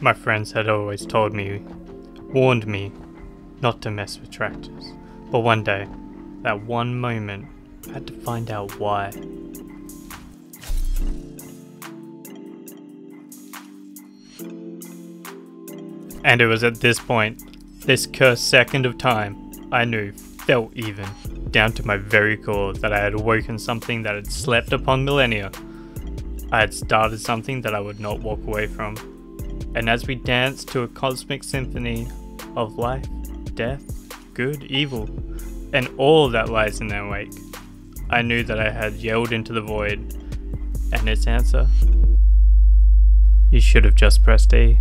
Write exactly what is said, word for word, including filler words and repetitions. My friends had always told me, warned me, not to mess with tractors. But one day, that one moment, I had to find out why. And it was at this point, this cursed second of time, I knew, felt even, down to my very core, that I had awoken something that had slept upon millennia. I had started something that I would not walk away from. And as we danced to a cosmic symphony of life, death, good, evil, and all that lies in their wake, I knew that I had yelled into the void, and its answer, you should have just pressed E.